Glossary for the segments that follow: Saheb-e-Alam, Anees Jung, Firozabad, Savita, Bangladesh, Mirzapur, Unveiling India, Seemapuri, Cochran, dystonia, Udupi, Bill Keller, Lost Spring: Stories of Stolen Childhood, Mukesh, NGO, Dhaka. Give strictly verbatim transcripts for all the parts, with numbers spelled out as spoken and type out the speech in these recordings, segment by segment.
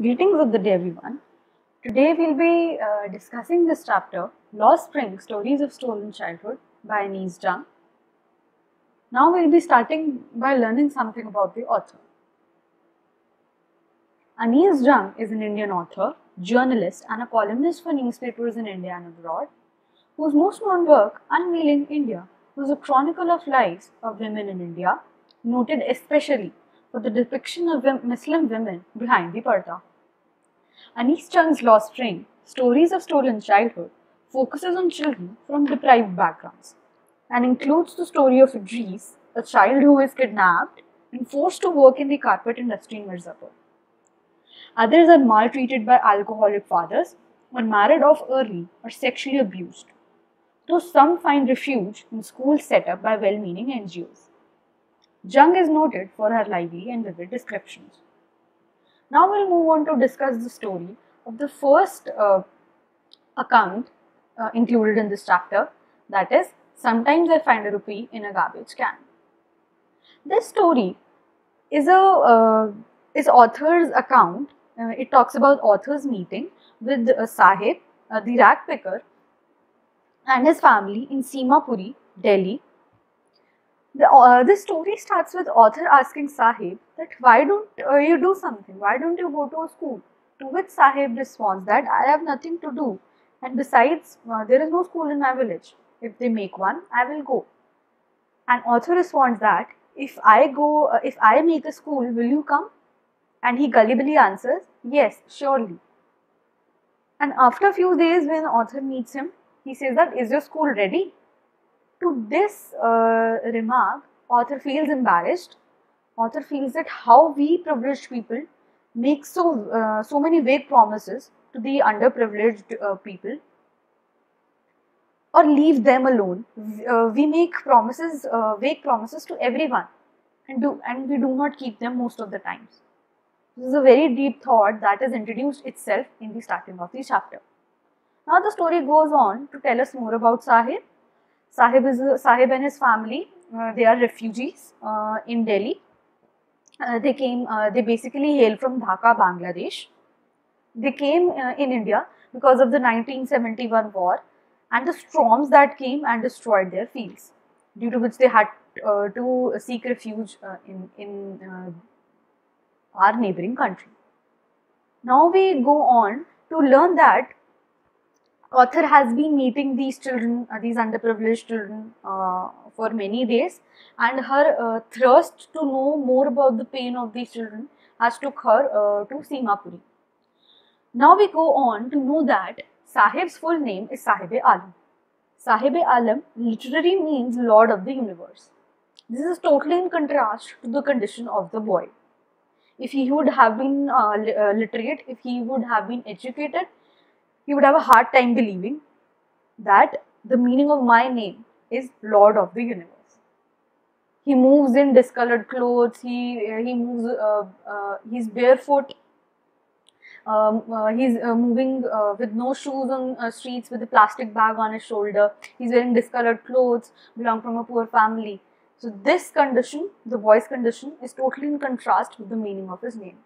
Greetings of the day, everyone. Today we'll be uh, discussing this chapter, Lost Spring: Stories of Stolen Childhood by Anees Jung. Now we'll be starting by learning something about the author. Anees Jung is an Indian author, journalist, and a columnist for newspapers in India and abroad, whose most known work, Unveiling India, was a chronicle of lives of women in India, noted especially for the depiction of Muslim women behind the parda. Anees Jung's Lost Spring, Stories of Stolen Childhood, focuses on children from deprived backgrounds and includes the story of Idris, a child who is kidnapped and forced to work in the carpet industry in Mirzapur. Others are maltreated by alcoholic fathers or married off early or sexually abused, though some find refuge in schools set up by well-meaning N G Os. Jung is noted for her lively and vivid descriptions. Now we'll move on to discuss the story of the first uh, account uh, included in this chapter, that is, Sometimes I Find a Rupee in a Garbage Can. This story is a uh, is author's account. Uh, it talks about author's meeting with uh, Saheb, uh, the rag picker, and his family in Seemapuri, Delhi. The, uh, this story starts with author asking Saheb that why don't uh, you do something, why don't you go to a school? To which Saheb responds that I have nothing to do, and besides uh, there is no school in my village. If they make one, I will go. And author responds that if I go, uh, if I make a school, will you come? And he gullibly answers, yes, surely. And after a few days when author meets him, he says that is your school ready? To this uh, remark, author feels embarrassed. Author feels that how we privileged people make so uh, so many vague promises to the underprivileged uh, people or leave them alone. Uh, we make promises, uh, vague promises to everyone and, do, and we do not keep them most of the times. This is a very deep thought that is introduced itself in the starting of the chapter. Now the story goes on to tell us more about Saheb. Saheb, is, Saheb and his family, uh, they are refugees uh, in Delhi. Uh, they came, uh, they basically hail from Dhaka, Bangladesh. They came uh, in India because of the nineteen seventy-one war and the storms that came and destroyed their fields, due to which they had uh, to seek refuge uh, in, in uh, our neighboring country. Now we go on to learn that author has been meeting these children, uh, these underprivileged children uh, for many days, and her uh, thirst to know more about the pain of these children has took her uh, to Seemapuri. Now we go on to know that Saheb's full name is Saheb-e-Alam. Saheb-e-Alam literally means Lord of the Universe. This is totally in contrast to the condition of the boy. If he would have been uh, literate, if he would have been educated, he would have a hard time believing that the meaning of my name is Lord of the Universe. He moves in discolored clothes, he, he moves, uh, uh, he's barefoot, um, uh, he's uh, moving uh, with no shoes on uh, streets with a plastic bag on his shoulder, he's wearing discolored clothes, belong from a poor family. So this condition, the boy's condition, is totally in contrast with the meaning of his name.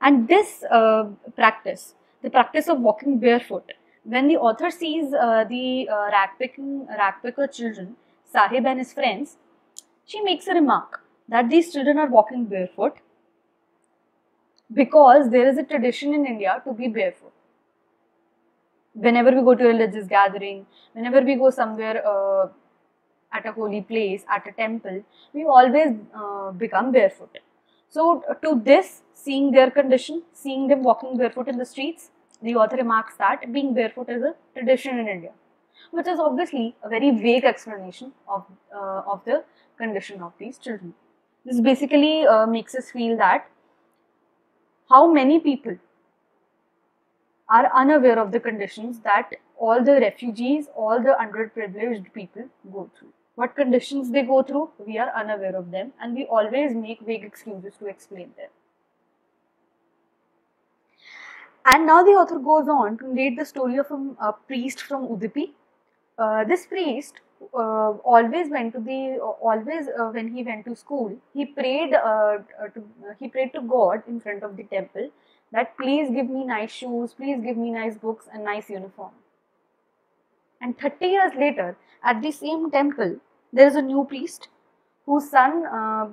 And this uh, practice, the practice of walking barefoot. When the author sees uh, the uh, ragpicking, ragpicker children, Saheb and his friends, she makes a remark that these children are walking barefoot because there is a tradition in India to be barefoot. Whenever we go to a religious gathering, whenever we go somewhere uh, at a holy place, at a temple, we always uh, become barefoot. So to this, seeing their condition, seeing them walking barefoot in the streets, the author remarks that being barefoot is a tradition in India, which is obviously a very vague explanation of, uh, of the condition of these children. This basically uh, makes us feel that how many people are unaware of the conditions that all the refugees, all the underprivileged people go through. What conditions they go through, we are unaware of them, and we always make vague excuses to explain them. And now the author goes on to narrate the story of a, a priest from Udupi. Uh, this priest uh, always went to the always uh, when he went to school, he prayed uh, to, he prayed to God in front of the temple that please give me nice shoes, please give me nice books and nice uniform. And thirty years later, at the same temple, there is a new priest whose son uh,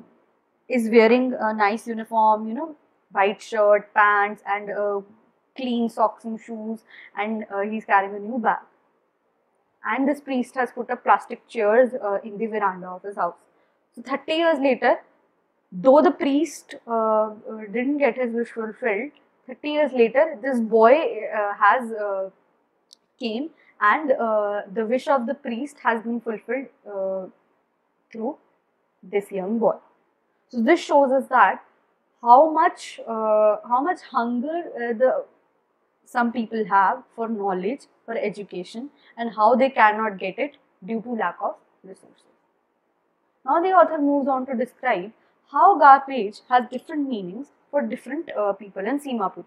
is wearing a nice uniform, you know, white shirt, pants, and uh, clean socks and shoes, and uh, he's carrying a new bag. And this priest has put up plastic chairs uh, in the veranda of his house. So thirty years later, though the priest uh, didn't get his wish fulfilled, thirty years later, this boy uh, has uh, came, and uh, the wish of the priest has been fulfilled uh, through this young boy. So this shows us that how much uh, how much hunger uh, the some people have for knowledge, for education, and how they cannot get it due to lack of resources. Now the author moves on to describe how garbage has different meanings for different uh, people in Seemapuri.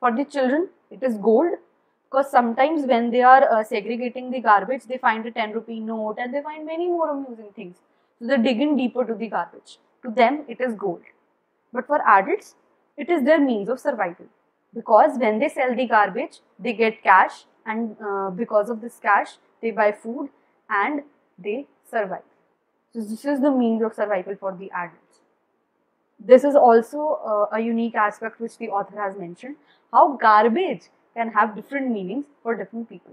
For the children, it is gold, because sometimes when they are uh, segregating the garbage, they find a ten rupee note and they find many more amusing things. So they dig in deeper to the garbage. To them, it is gold. But for adults, it is their means of survival, because when they sell the garbage, they get cash, and uh, because of this cash, they buy food and they survive. So this is the means of survival for the adults. This is also uh, a unique aspect which the author has mentioned, how garbage can have different meanings for different people.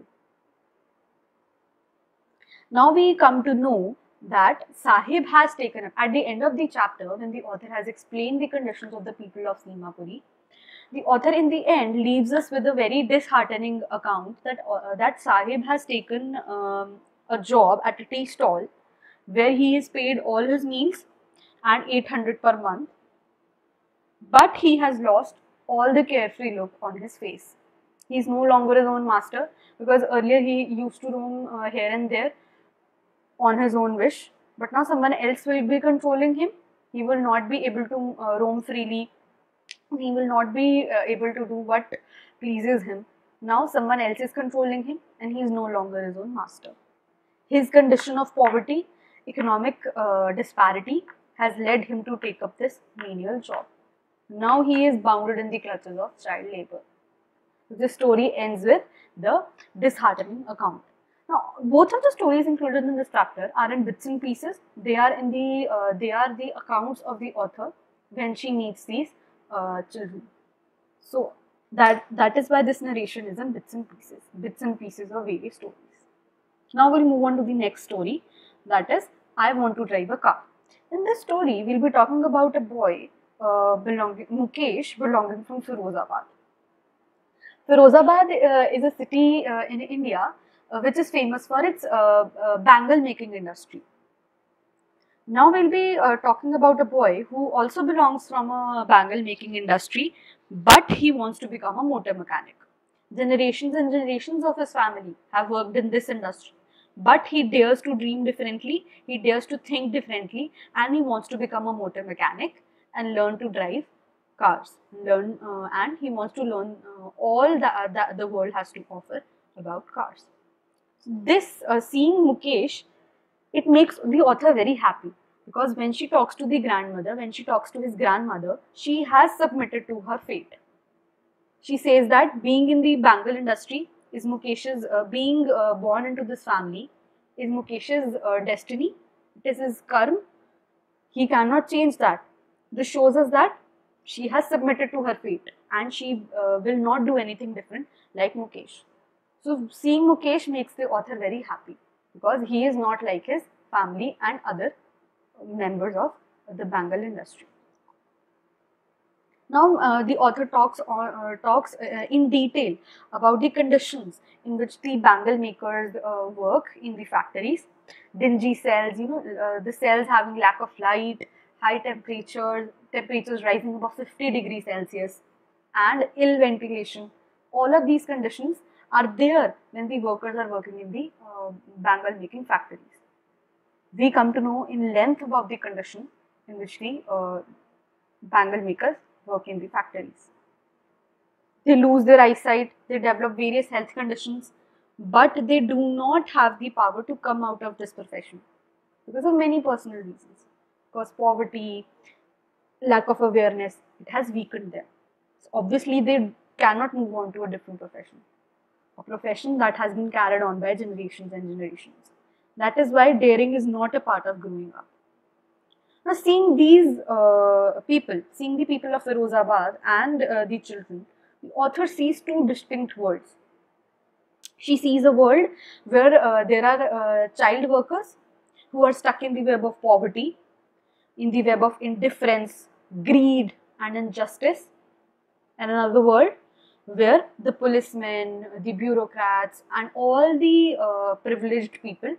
Now we come to know that Saheb has taken up, at the end of the chapter, when the author has explained the conditions of the people of Seemapuri, the author in the end leaves us with a very disheartening account that, uh, that Saheb has taken um, a job at a tea stall where he is paid all his meals and eight hundred per month, but he has lost all the carefree look on his face. He is no longer his own master, because earlier he used to roam uh, here and there on his own wish, but now someone else will be controlling him. He will not be able to uh, roam freely. He will not be uh, able to do what pleases him. Now someone else is controlling him, and he is no longer his own master. His condition of poverty, economic uh, disparity has led him to take up this menial job. Now he is bounded in the clutches of child labor. This story ends with the disheartening account. Now, both of the stories included in this chapter are in bits and pieces. They are in the uh, they are the accounts of the author when she meets these uh, children. So that that is why this narration is in bits and pieces, bits and pieces of various stories. Now we'll move on to the next story, that is I Want to Drive a Car. In this story, we'll be talking about a boy uh, belonging Mukesh, belonging from Firozabad. Firozabad uh, is a city uh, in India, Uh, which is famous for its uh, uh, bangle making industry. Now we'll be uh, talking about a boy who also belongs from a bangle making industry, but he wants to become a motor mechanic. Generations and generations of his family have worked in this industry, but he dares to dream differently, he dares to think differently, and he wants to become a motor mechanic and learn to drive cars. Learn uh, and he wants to learn uh, all that, that the world has to offer about cars. This uh, seeing Mukesh, it makes the author very happy, because when she talks to the grandmother, when she talks to his grandmother, she has submitted to her fate. She says that being in the bangle industry is Mukesh's, uh, being uh, born into this family is Mukesh's uh, destiny, it is his karma, he cannot change that. This shows us that she has submitted to her fate and she uh, will not do anything different like Mukesh. So seeing Mukesh makes the author very happy, because he is not like his family and other members of the bangle industry. Now uh, the author talks, uh, talks uh, in detail about the conditions in which the bangle makers uh, work in the factories. Dingy cells, you know, uh, the cells having lack of light, high temperatures, temperatures rising above fifty degrees Celsius, and ill ventilation. All of these conditions are there when the workers are working in the uh, bangle making factories. We come to know in length about the condition in which the uh, bangle makers work in the factories. They lose their eyesight, they develop various health conditions, but they do not have the power to come out of this profession because of many personal reasons. Because poverty, lack of awareness, it has weakened them. So obviously, they cannot move on to a different profession. A profession that has been carried on by generations and generations. That is why daring is not a part of growing up. Now, seeing these uh, people, seeing the people of Firozabad and uh, the children, the author sees two distinct worlds. She sees a world where uh, there are uh, child workers who are stuck in the web of poverty, in the web of indifference, greed and injustice. And another world where the policemen, the bureaucrats and all the uh, privileged people,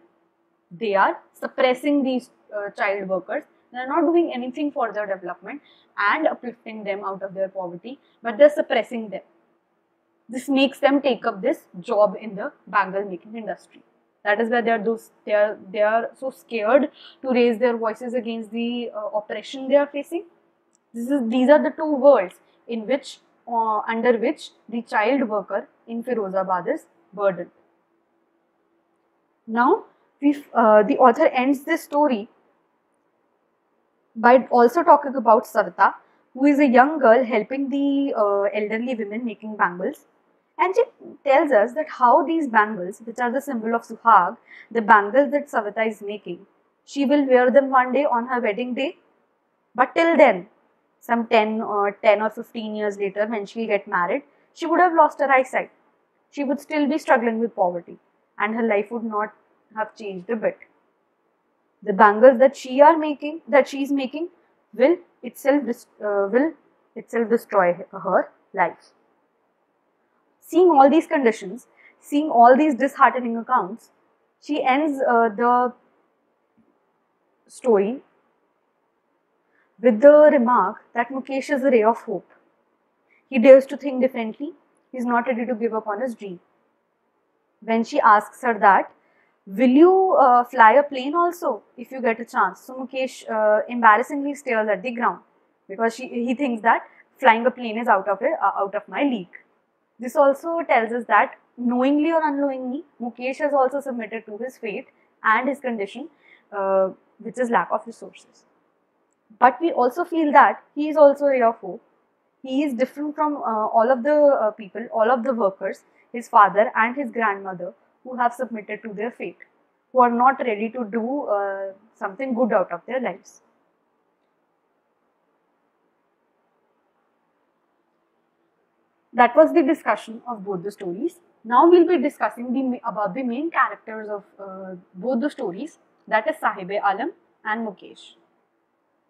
they are suppressing these uh, child workers. They are not doing anything for their development and uplifting them out of their poverty, but they are suppressing them. This makes them take up this job in the bangle making industry. That is why they are those they are they are so scared to raise their voices against the uh, oppression they are facing. This is these are the two worlds in which uh, under which the child worker in Firozabad is burdened. Now, if, uh, the author ends this story by also talking about Savita, who is a young girl helping the uh, elderly women making bangles. And she tells us that how these bangles, which are the symbol of Suhag, the bangles that Savita is making, she will wear them one day on her wedding day. But till then, some ten or ten or fifteen years later, when she will get married, she would have lost her eyesight. She would still be struggling with poverty and her life would not have changed a bit. The bangles that she are making, that she is making, will itself uh, will itself destroy her life. Seeing all these conditions, seeing all these disheartening accounts, she ends uh, the story with the remark that Mukesh is a ray of hope. He dares to think differently. He is not ready to give up on his dream. When she asks her that, will you uh, fly a plane also if you get a chance? So Mukesh uh, embarrassingly stares at the ground because she, he thinks that flying a plane is out of, it, uh, out of my league. This also tells us that knowingly or unknowingly, Mukesh has also submitted to his fate and his condition, uh, which is lack of resources. But we also feel that he is also a ray of hope. He is different from uh, all of the uh, people, all of the workers, his father and his grandmother, who have submitted to their fate, who are not ready to do uh, something good out of their lives. That was the discussion of both the stories. Now we will be discussing the, about the main characters of uh, both the stories, that is Saheb-e-Alam and Mukesh.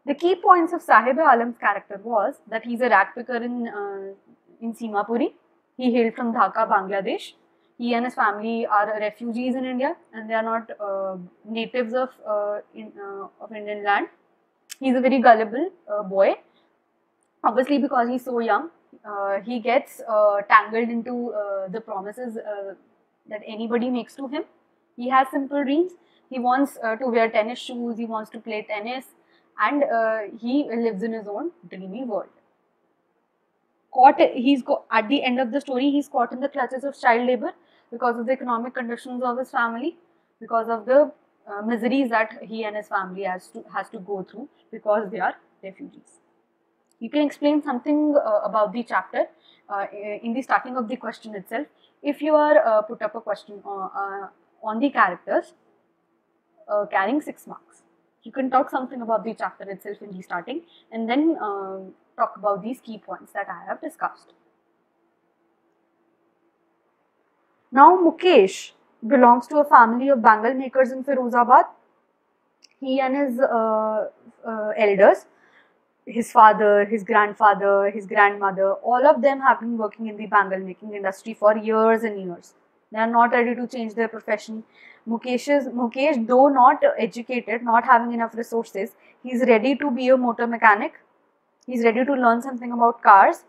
The key points of Saheb-e-Alam's character was that he is a rag picker in, uh, in Seemapuri. He hailed from Dhaka, Bangladesh. He and his family are refugees in India and they are not uh, natives of, uh, in, uh, of Indian land. He is a very gullible uh, boy. Obviously, because he is so young, Uh, he gets uh, tangled into uh, the promises uh, that anybody makes to him. He has simple dreams. He wants uh, to wear tennis shoes, he wants to play tennis, and uh, he lives in his own dreamy world. Caught, he's got, at the end of the story, he's caught in the clutches of child labor because of the economic conditions of his family, because of the uh, miseries that he and his family has to, has to go through because they are refugees. You can explain something uh, about the chapter uh, in the starting of the question itself. If you are uh, put up a question uh, uh, on the characters uh, carrying six marks, you can talk something about the chapter itself in the starting and then uh, talk about these key points that I have discussed. Now, Mukesh belongs to a family of bangle makers in Firozabad. He and his uh, uh, elders, his father, his grandfather, his grandmother, all of them have been working in the bangle making industry for years and years. They are not ready to change their profession. Mukesh's, Mukesh, though not educated, not having enough resources, he is ready to be a motor mechanic. He is ready to learn something about cars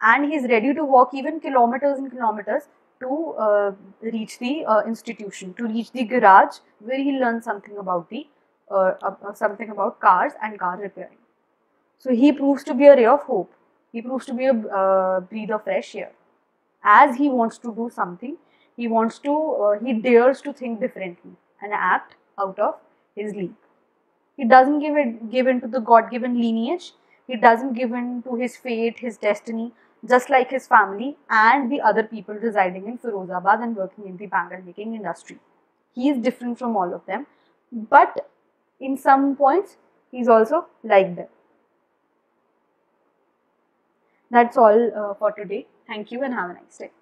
and he is ready to walk even kilometers and kilometers to uh, reach the uh, institution, to reach the garage where he learns something about the uh, uh, something about cars and car repairing. So he proves to be a ray of hope. He proves to be a uh, breath of fresh air. As he wants to do something, He wants to, uh, he dares to think differently and act out of his league. He doesn't give it, give in to the God-given lineage. He doesn't give in to his fate, his destiny, just like his family and the other people residing in Firozabad and working in the bangle making industry. He is different from all of them, but in some points, he is also like them. That's all uh, for today. Thank you and have a nice day.